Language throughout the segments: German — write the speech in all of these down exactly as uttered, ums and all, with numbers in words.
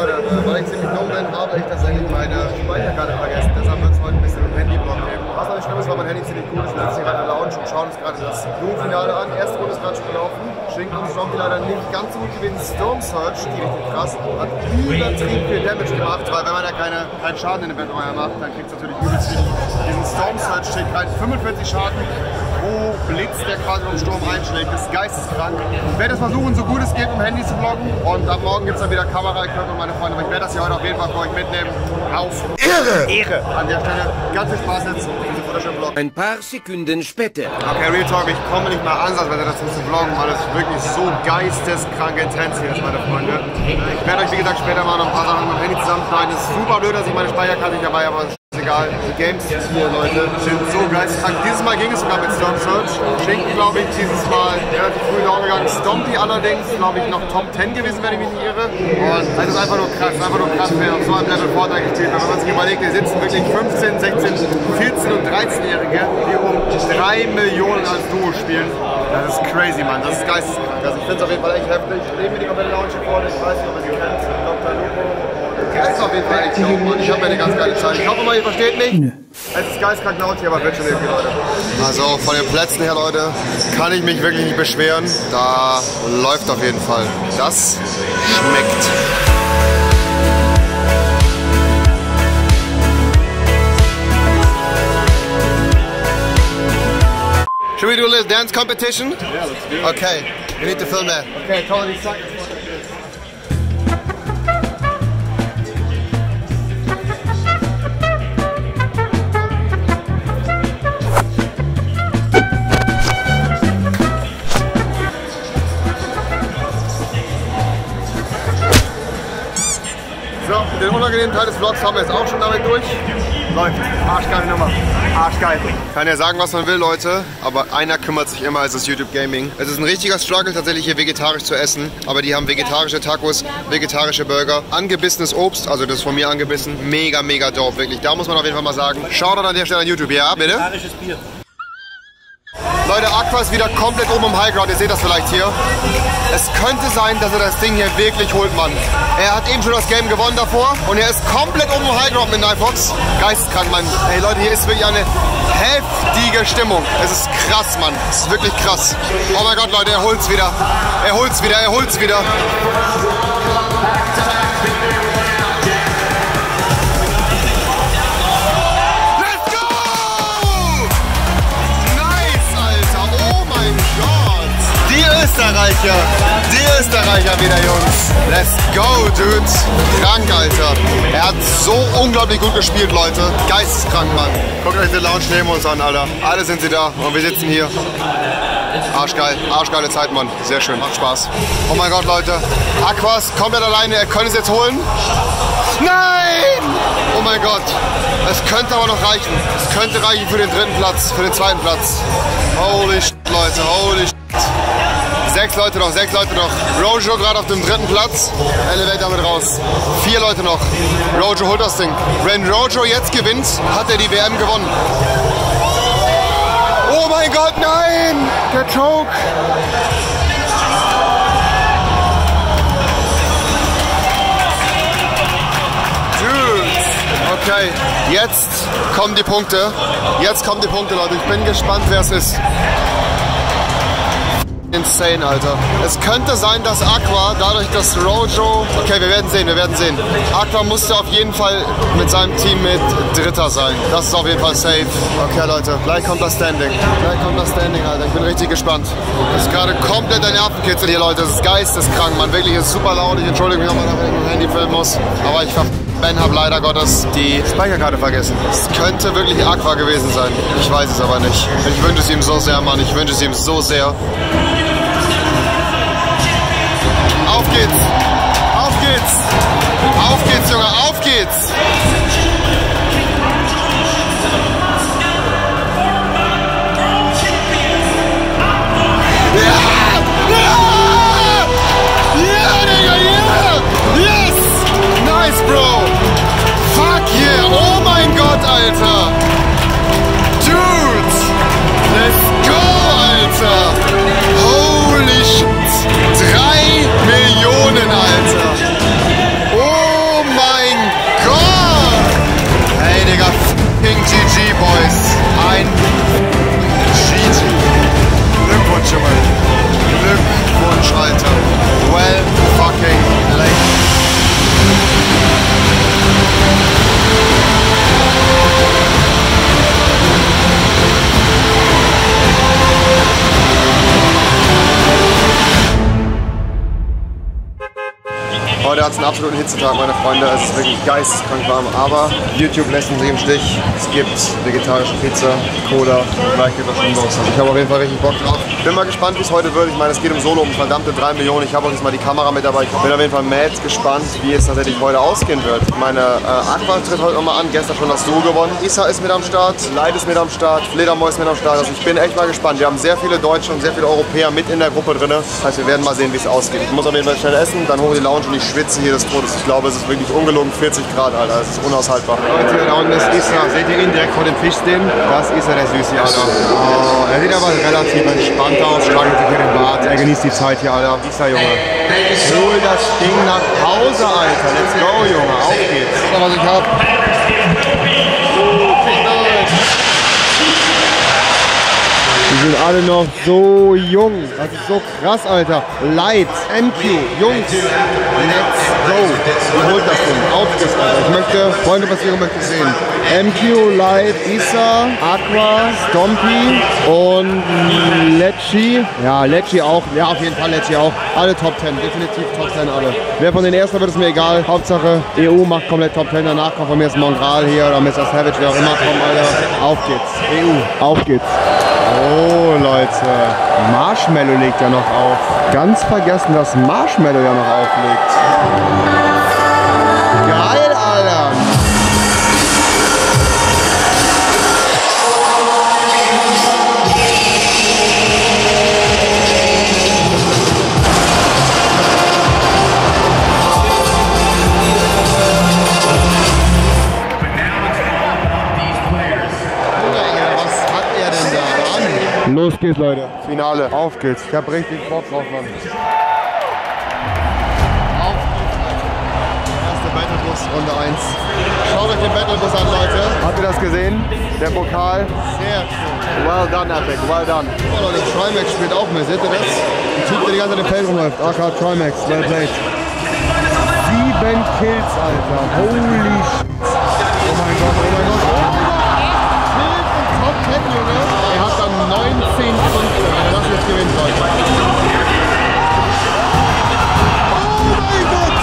Leute, weil ich ziemlich dumm bin, habe ich tatsächlich meine Speicherkarte vergessen. Deshalb wird es heute ein bisschen mit dem Handy-Blog geben. Was noch nicht schlimm ist, weil mein Handy ziemlich gut ist. Wir sitzen hier gerade in der Lounge und schauen uns gerade das Blue-Finale an. Erste Runde ist gerade schon gelaufen. Schenkt uns Zombie leider nicht ganz so gut gewesen. Storm Surge, die richtig krass, hat übertrieben viel Damage gemacht, weil wenn man da keine, keinen Schaden in dem Event euer macht, dann kriegt es natürlich übelst viel. Diesen Storm Surge schickt rein fünfundvierzig Schaden. Oh, Blitz, der quasi vom Sturm einschlägt, ist geisteskrank. Ich werde es versuchen, so gut es geht, um Handys zu vloggen. Und ab morgen gibt es dann wieder Kamera-Equipment, meine Freunde. Aber ich werde das hier heute auf jeden Fall für euch mitnehmen. Auf Ehre! Ehre! An der Stelle ganz viel Spaß jetzt mit diesem wunderschönen Vlog. Ein paar Sekunden später. Okay, Real Talk, ich komme nicht mal ansatzweise dazu zu vloggen, weil es wirklich so geisteskrank intens hier ist, meine Freunde. Ich werde euch, wie gesagt, später mal noch ein paar Sachen mit dem Handy zusammenschneiden. Es ist super blöd, dass ich meine Speicherkarte nicht dabei habe. Egal, die Games hier, Leute, sind so geisteskrank. Dieses Mal ging es sogar mit Storm Surge. Schinken, glaube ich, dieses Mal relativ früh down gegangen. Stompy allerdings, glaube ich, noch Top zehn gewesen, wenn ich mich nicht irre. Und das ist einfach nur krass, einfach nur krass, wer auf so einem Level Fortnite gespielt hat. Wenn man sich überlegt, hier sitzen wirklich fünfzehn, sechzehn, vierzehn und dreizehn-Jährige, die um drei Millionen als Duo spielen. Das ist crazy, Mann. Das ist geisteskrank. Also ich finde es auf jeden Fall echt heftig. Ich nehme mir die komplette Lounge vor, ich weiß nicht, ob ihr sie kennt. Doktor Lupo. Es ist auf jeden Fall echt cool und ich habe eine ganz geile Zeit. Ich hoffe mal, ihr versteht mich. Nee. Es ist geistkrank laut hier, aber Bildschirm irgendwie, Leute. Also von den Plätzen her, Leute, kann ich mich wirklich nicht beschweren. Da läuft auf jeden Fall. Das schmeckt. Should we do a little dance competition? Yeah, let's do it. Okay, we need to film that. Okay, totally suck. Den unangenehmen Teil des Vlogs haben wir jetzt auch schon damit durch. Läuft. Arschgeile Nummer. Arschgeil. Kann ja sagen, was man will, Leute, aber einer kümmert sich immer, es ist YouTube Gaming. Es ist ein richtiger Struggle, tatsächlich hier vegetarisch zu essen, aber die haben vegetarische Tacos, vegetarische Burger, angebissenes Obst, also das ist von mir angebissen. Mega, mega dope, wirklich. Da muss man auf jeden Fall mal sagen. Shoutout an der Stelle an YouTube, ja, bitte? Vegetarisches Bier. Leute, Aqua ist wieder komplett oben im Highground, ihr seht das vielleicht hier. Es könnte sein, dass er das Ding hier wirklich holt, Mann. Er hat eben schon das Game gewonnen davor und er ist komplett oben im Highground mit Nyfox. Geisteskrank, Mann. Ey Leute, hier ist wirklich eine heftige Stimmung. Es ist krass, Mann. Es ist wirklich krass. Oh mein Gott, Leute, er holt's wieder. Er holt's wieder, er holt's wieder. Österreicher, die Österreicher wieder, Jungs. Let's go, dude. Krank, Alter. Er hat so unglaublich gut gespielt, Leute. Geisteskrank, Mann. Guckt euch die Lounge neben uns an, Alter. Alle sind sie da und wir sitzen hier. Arschgeil, arschgeile Zeit, Mann. Sehr schön, macht Spaß. Oh mein Gott, Leute. Aquas komplett alleine, er könnte es jetzt holen. Nein! Oh mein Gott. Es könnte aber noch reichen. Es könnte reichen für den dritten Platz, für den zweiten Platz. Holy shit, Leute, holy shit. Sechs Leute noch, sechs Leute noch. Rojo gerade auf dem dritten Platz. Elevator mit raus. Vier Leute noch. Rojo holt das Ding. Wenn Rojo jetzt gewinnt, hat er die W M gewonnen. Oh mein Gott, nein! Der Choke! Okay, jetzt kommen die Punkte. Jetzt kommen die Punkte, Leute. Ich bin gespannt, wer es ist. Insane, Alter. Es könnte sein, dass Aqua, dadurch, dass Rojo... Okay, wir werden sehen, wir werden sehen. Aqua musste auf jeden Fall mit seinem Team mit Dritter sein. Das ist auf jeden Fall safe. Okay, Leute, gleich kommt das Standing. Gleich kommt das Standing, Alter. Ich bin richtig gespannt. Das ist gerade komplett ein Nervenkitzel hier, Leute. Das ist geisteskrank, man. Wirklich, ist super laut. Ich entschuldige mich, wenn man auf dem Handy filmen muss. Aber ich ver... Ben habe leider Gottes die Speicherkarte vergessen. Es könnte wirklich Aqua gewesen sein. Ich weiß es aber nicht. Ich wünsche es ihm so sehr, Mann. Ich wünsche es ihm so sehr. Auf geht's! Auf geht's! Auf geht's, Junge! Auf geht's! Bro, fuck yeah, oh mein Gott, Alter, dude, let's go, Alter, holy shit, drei Millionen, Alter. Heute hat es einen absoluten Hitzetag, meine Freunde. Es ist wirklich geisteskrank warm, aber YouTube lässt uns nicht im Stich. Es gibt vegetarische Pizza, Cola und gleich gibt es schon Box. Also ich habe auf jeden Fall richtig Bock drauf. Bin mal gespannt, wie es heute wird. Ich meine, es geht im Solo um verdammte drei Millionen. Ich habe auch jetzt mal die Kamera mit dabei. Ich bin auf jeden Fall mad gespannt, wie es tatsächlich heute ausgehen wird. Meine äh, Aqua tritt heute nochmal an. Gestern schon das Duo gewonnen. Issa ist mit am Start, Light ist mit am Start, Fledermäus mit am Start. Also ich bin echt mal gespannt. Wir haben sehr viele Deutsche und sehr viele Europäer mit in der Gruppe drin. Das heißt, wir werden mal sehen, wie es ausgeht. Ich muss auf jeden Fall schnell essen, dann hoch die Lounge und ich schwitze hier des Todes. Ich glaube, es ist wirklich ungelogen vierzig Grad, Alter. Es ist unaushaltbar. Leute, da unten ist Issa. Seht ihr ihn direkt vor dem Fisch stehen? Das ist er, der süße Alter. Oh, er sieht aber relativ entspannt aus, schlagen sich hier den Bart. Er genießt die Zeit hier, Alter. Issa, Junge. Hol das Ding nach Hause, Alter. Let's go, Junge. Auf geht's. Guck mal, was ich hab. Die sind alle noch so jung. Das ist so krass, Alter. Light, M Q, Jungs, let's go. Holt das Ding. Auf geht's, Alter. Ich möchte, Freunde, was ihr möchtet sehen. M Q, Light, Issa, Aqua, Stompy und Lechi. Ja, Lechi auch. Ja, auf jeden Fall Lechi auch. Alle Top zehn. Definitiv Top zehn alle. Wer von den ersten wird, ist mir egal. Hauptsache, E U macht komplett Top zehn. Danach kommt von mir das Mongral hier oder Mister Savage, wer auch immer kommt, Alter. Auf geht's. E U, auf geht's. Oh Leute, Marshmallow legt ja noch auf. Ganz vergessen, dass Marshmallow ja noch auflegt. Geil, Alter! Los geht's, Leute. Finale. Auf geht's. Ich hab richtig Bock drauf, Mann. Auf geht's, Leute. Erste Battlebus, Runde eins. Schaut euch den Battlebus an, Leute. Habt ihr das gesehen? Der Pokal. Sehr schön. Well done, Epic. Well done. Oh, Leute, Trimax spielt auch mit. Seht ihr das? Ein Typ, der die ganze Zeit im Feld rumläuft. A K Trimax. Well played. Sieben Kills, Alter. Holy shit. Oh mein Gott, oh mein Gott. neunzehn Punkte, wenn das jetzt gewinnt, Leute. Oh mein Gott!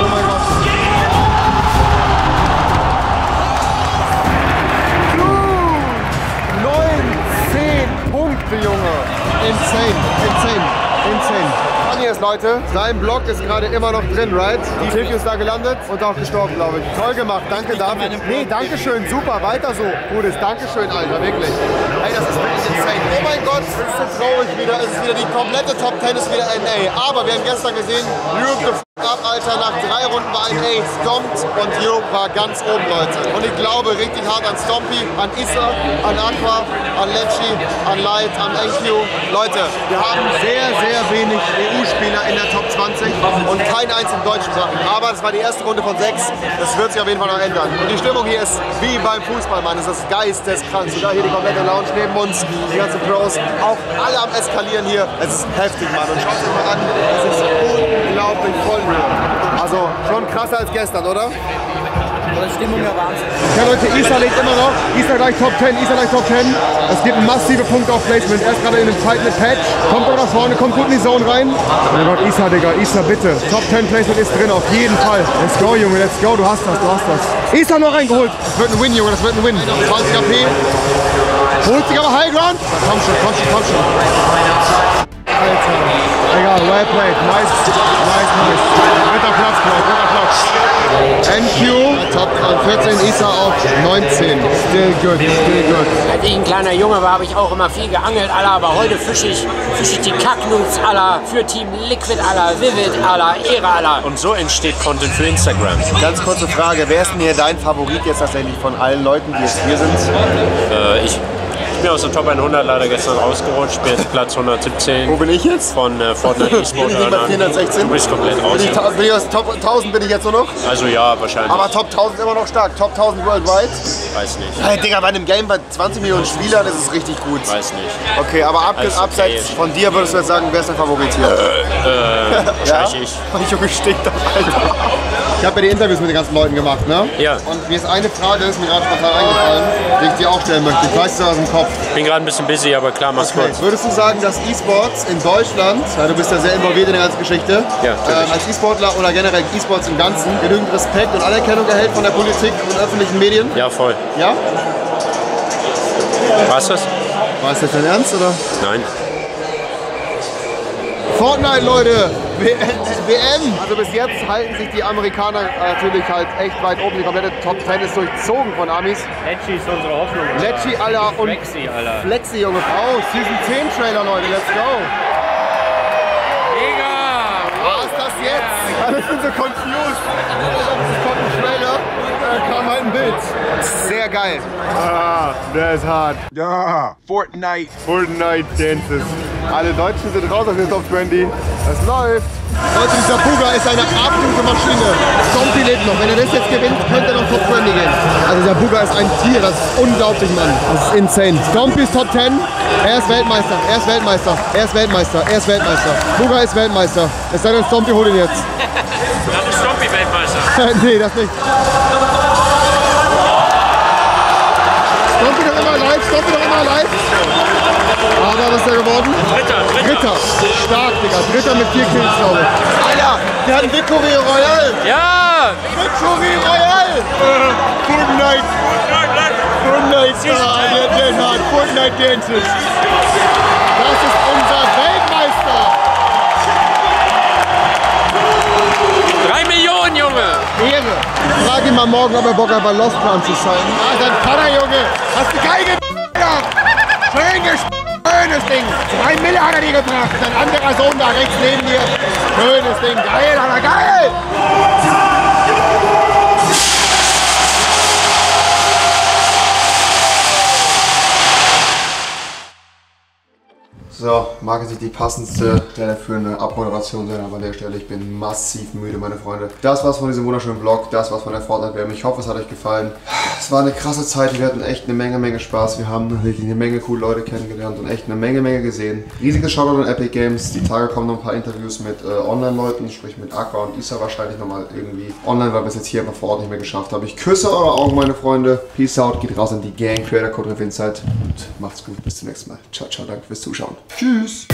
Oh mein Gott! neunzehn Punkte, Junge! Insane, insane, insane. Ist, Leute. Sein Block ist gerade immer noch drin, right? Die Tiff ist da gelandet und auch gestorben, glaube ich. Toll gemacht, danke dafür. Nee, danke schön, super, weiter so. Gutes, danke schön, Alter, wirklich. Ey, das ist wirklich insane. Oh mein Gott, es ist so traurig wieder. Es ist wieder die komplette Top zehn, ist wieder ein A. Aber wir haben gestern gesehen, Europe the f*** up, Alter. Nach drei Runden war ein A, stompt und Europe war ganz oben, Leute. Und ich glaube richtig hart an Stompy, an Issa, an Aqua, an Lechi, an Light, an M Q. Leute, wir haben sehr, sehr wenig E U-Spiele in der Top zwanzig und keinen einzigen deutschen Sachen. Aber das war die erste Runde von sechs. Das wird sich auf jeden Fall noch ändern. Und die Stimmung hier ist wie beim Fußball, Mann. Das ist geisteskrank. Sogar hier die komplette Lounge neben uns, die ganzen Pros, auch alle am Eskalieren hier. Es ist heftig, Mann. Und schaut euch mal an, es ist unglaublich voll hier. Also schon krasser als gestern, oder? Die Stimmung ja Wahnsinn. Ja Leute, Issa legt immer noch. Issa gleich Top zehn, Issa gleich Top zehn. Es gibt massive Punkte auf Placement. Er ist gerade in einem Fight mit Patch. Kommt doch nach vorne, kommt gut in die Zone rein. Oh mein Gott, Issa, Digga, Issa, bitte. Top zehn Placement ist drin, auf jeden Fall. Let's go, Junge, let's go. Du hast das, du hast das. Issa noch reingeholt. Das wird ein Win, Junge, das wird ein Win. zwanzig A P. Holt sich aber High Ground. Komm schon, komm schon, komm schon. Alter. Egal, well played. Nice, nice, nice. Dritter Platz, Bro, dritter Platz. M Q, Top vierzehn, Issa auf neunzehn. Still good, still good. Als ich ein kleiner Junge war, habe ich auch immer viel geangelt, Alter. Aber heute fische ich, fisch ich die Kacknuts, Alter. Für Team Liquid, Alter. Vivid, Alter. Ehre, Alter. Und so entsteht Content für Instagram. Ganz kurze Frage. Wer ist denn hier dein Favorit jetzt tatsächlich von allen Leuten, die jetzt hier sind? Äh, ich. Ich bin aus der Top hundert leider gestern rausgerutscht, bin jetzt Platz hundertsiebzehn. Wo bin ich jetzt? Von äh, Fortnite E-Sport. Du bist komplett raus. Bin ich, ja. Bin ich aus Top tausend bin ich jetzt nur noch? Also ja, wahrscheinlich. Aber Top tausend immer noch stark. Top tausend worldwide? Weiß nicht. Hey, Digga, bei einem Game bei zwanzig Millionen Spielern ist es richtig gut. Weiß nicht. Okay, aber ab, also, abseits okay. Von dir würdest du jetzt sagen, wer ist dein Favorit hier? Äh, äh, wahrscheinlich ja? Ich. Mein Junge stinkt doch, Alter. Ich habe ja die Interviews mit den ganzen Leuten gemacht, ne? Ja. Und mir ist eine Frage, ist mir gerade spontan eingefallen, die ich dir auch stellen möchte. Ich weiß es aus dem Kopf. Ich bin gerade ein bisschen busy, aber klar, mach's okay. Kurz. Würdest du sagen, dass E-Sports in Deutschland, ja, du bist ja sehr involviert in der ganzen Geschichte, ja, äh, als E-Sportler oder generell E-Sports im Ganzen, genügend Respekt und Anerkennung erhält von der Politik und öffentlichen Medien? Ja, voll. Ja? War's das? War es das dein Ernst, oder? Nein. Fortnite, Leute! W M! Also bis jetzt halten sich die Amerikaner natürlich halt echt weit oben. Die komplette Top zehn ist durchzogen von Amis. Lechi ist unsere Hoffnung. Lechi, Alter, und Flexi, Alter. Flexi, junge Frau. Season zehn Trailer, Leute, let's go! Mega! Was ist das jetzt? Alle sind so confused. Es kommt ein Trailer, da kam halt ein Bild. Sehr geil. Ah, das ist hart. Ja. Fortnite. Fortnite Dances. Alle Deutschen sind raus aus den Top zwanzig. Das läuft. Leute, dieser Bugha ist eine absolute Maschine. Stompy lebt noch. Wenn er das jetzt gewinnt, könnte er noch Top zwanzig gehen. Also dieser Bugha ist ein Tier. Das ist unglaublich, Mann. Das ist insane. Stompy ist Top zehn. Er ist Weltmeister. Er ist Weltmeister. Er ist Weltmeister. Er ist Weltmeister. Bugha ist Weltmeister. Es sei denn, Stompy holt ihn jetzt. Das ist Stompy Weltmeister. Nee, das nicht. Stompy doch immer live. Stompy doch immer live. Aber was ist er geworden? Dritter, Dritter. Dritter. Stark, Digga. Dritter mit vier Kills, glaube ich. Alter, der hat einen Victory Royale. Ja! Victory Royale! Uh, Fortnite. Fortnite. Fortnite. Fortnite. Fortnite Dances. Das ist unser Weltmeister. Drei Millionen, Junge. Ehre. Ich frage ihn mal morgen, ob er Bock hat, bei Lost Plan zu sein. Ah, dein Vater, Junge. Hast du geil gedacht? Schön gespielt. Schönes Ding! Drei Mille hat er dir gebracht! Dein anderer Sohn da rechts neben dir! Schönes Ding! Geil, Alter, geil! So, mag es nicht die passendste Stelle für eine Abmoderation sein, aber an der Stelle, ich bin massiv müde, meine Freunde. Das war's von diesem wunderschönen Vlog, das war's von der Fortnite W M. Ich hoffe, es hat euch gefallen. Es war eine krasse Zeit, wir hatten echt eine Menge, Menge Spaß. Wir haben wirklich eine Menge coole Leute kennengelernt und echt eine Menge, Menge gesehen. Riesiges Shoutout an Epic Games. Die Tage kommen noch ein paar Interviews mit äh, Online-Leuten, sprich mit Aqua und Issa wahrscheinlich nochmal irgendwie online, weil wir es jetzt hier einfach vor Ort nicht mehr geschafft haben. Ich küsse eure Augen, meine Freunde. Peace out, geht raus in die Gang, Creator Code Revincite und macht's gut, bis zum nächsten Mal. Ciao, ciao, danke fürs Zuschauen. Tschüss.